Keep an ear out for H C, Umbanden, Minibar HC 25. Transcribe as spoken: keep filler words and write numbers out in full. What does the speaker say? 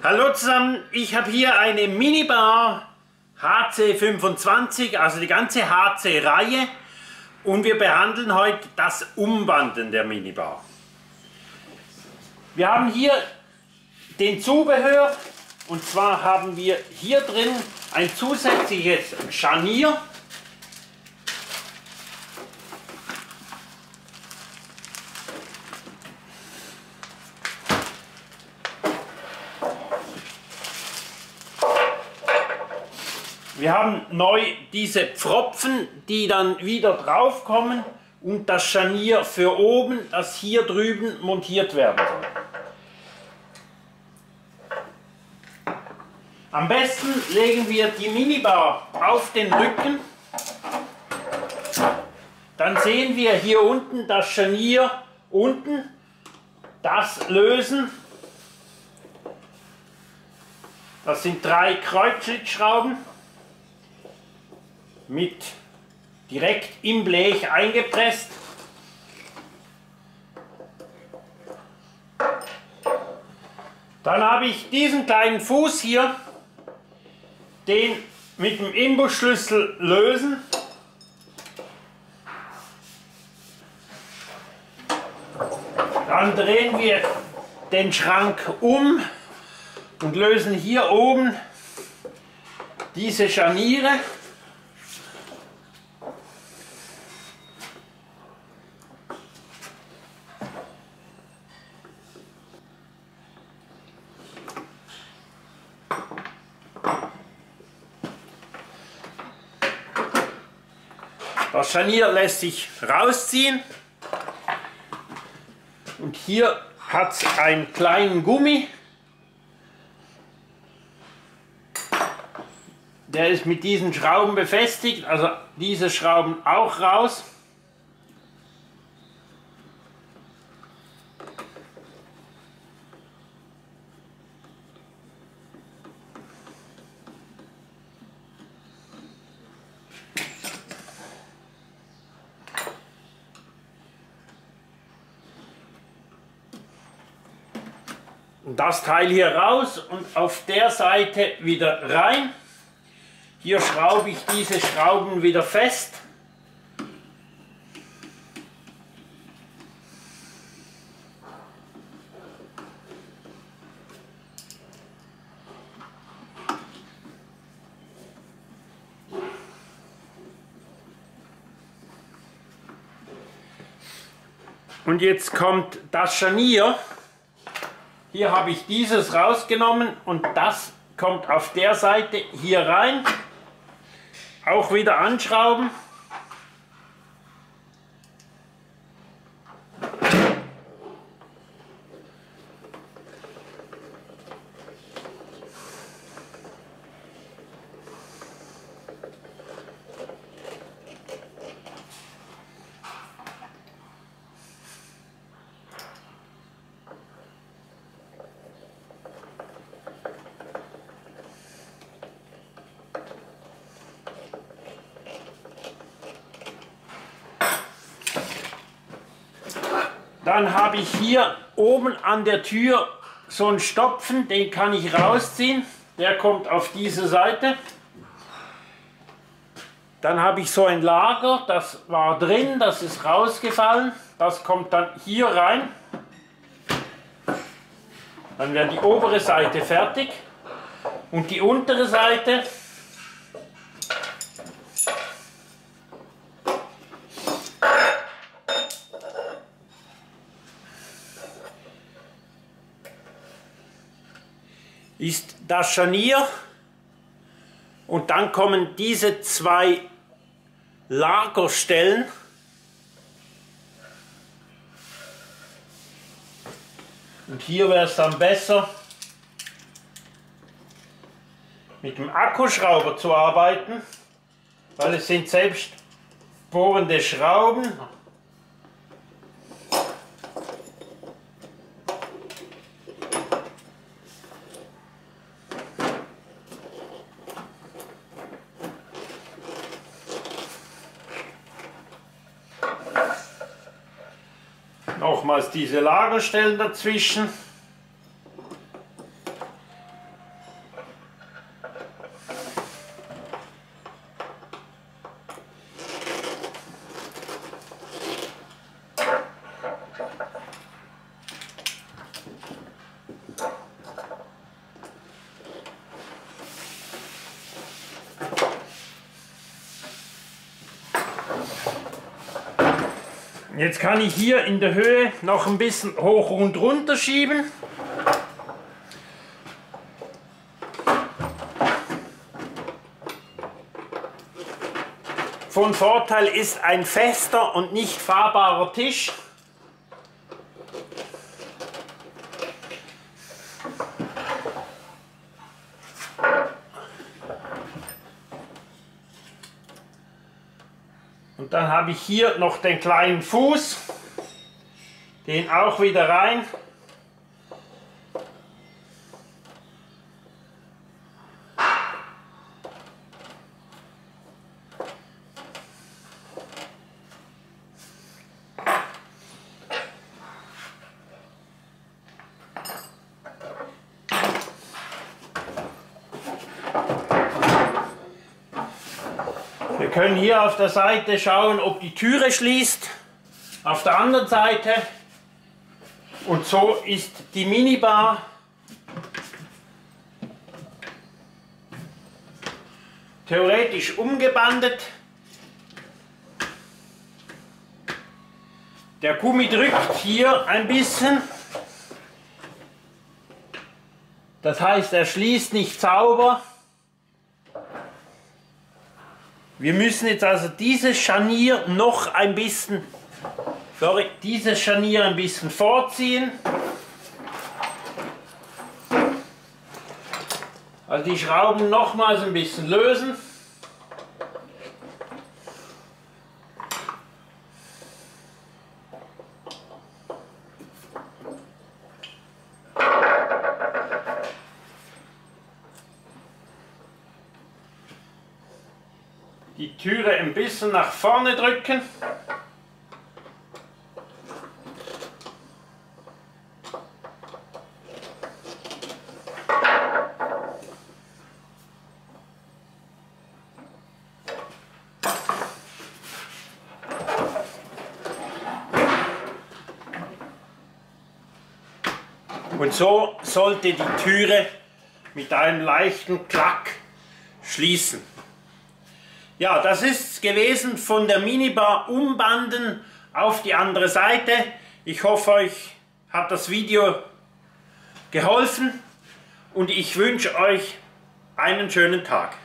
Hallo zusammen, ich habe hier eine Minibar H C fünfundzwanzig, also die ganze H C-Reihe, und wir behandeln heute das Umbanden der Minibar. Wir haben hier den Zubehör, und zwar haben wir hier drin ein zusätzliches Scharnier. Wir haben neu diese Pfropfen, die dann wieder drauf kommen und das Scharnier für oben, das hier drüben montiert werden soll. Am besten legen wir die Minibar auf den Rücken. Dann sehen wir hier unten das Scharnier unten, das lösen. Das sind drei Kreuzschlitzschrauben, mit direkt im Blech eingepresst. Dann habe ich diesen kleinen Fuß hier, den mit dem Imbusschlüssel lösen. Dann drehen wir den Schrank um und lösen hier oben diese Scharniere. Das Scharnier lässt sich rausziehen und hier hat es einen kleinen Gummi, der ist mit diesen Schrauben befestigt, also diese Schrauben auch raus. Das Teil hier raus und auf der Seite wieder rein. Hier schraube ich diese Schrauben wieder fest. Und jetzt kommt das Scharnier. Hier habe ich dieses rausgenommen und das kommt auf der Seite hier rein. Auch wieder anschrauben. Dann habe ich hier oben an der Tür so einen Stopfen, den kann ich rausziehen. Der kommt auf diese Seite. Dann habe ich so ein Lager, das war drin, das ist rausgefallen. Das kommt dann hier rein. Dann wäre die obere Seite fertig. Und die untere Seite ist das Scharnier, und dann kommen diese zwei Lagerstellen. Und hier wäre es dann besser, mit dem Akkuschrauber zu arbeiten, weil es sind selbstbohrende Schrauben. Nochmals diese Lagerstellen dazwischen. Jetzt kann ich hier in der Höhe noch ein bisschen hoch und runter schieben. Von Vorteil ist ein fester und nicht fahrbarer Tisch. Und dann habe ich hier noch den kleinen Fuß, den auch wieder rein. Wir können hier auf der Seite schauen, ob die Türe schließt, auf der anderen Seite. Und so ist die Minibar theoretisch umgebandet. Der Gummi drückt hier ein bisschen. Das heißt, er schließt nicht sauber. Wir müssen jetzt also dieses Scharnier noch ein bisschen, sorry, dieses Scharnier ein bisschen vorziehen. Also die Schrauben nochmals ein bisschen lösen. Die Türe ein bisschen nach vorne drücken. Und so sollte die Türe mit einem leichten Klack schließen. Ja, das ist es gewesen von der Minibar Umbanden auf die andere Seite. Ich hoffe, euch hat das Video geholfen und ich wünsche euch einen schönen Tag.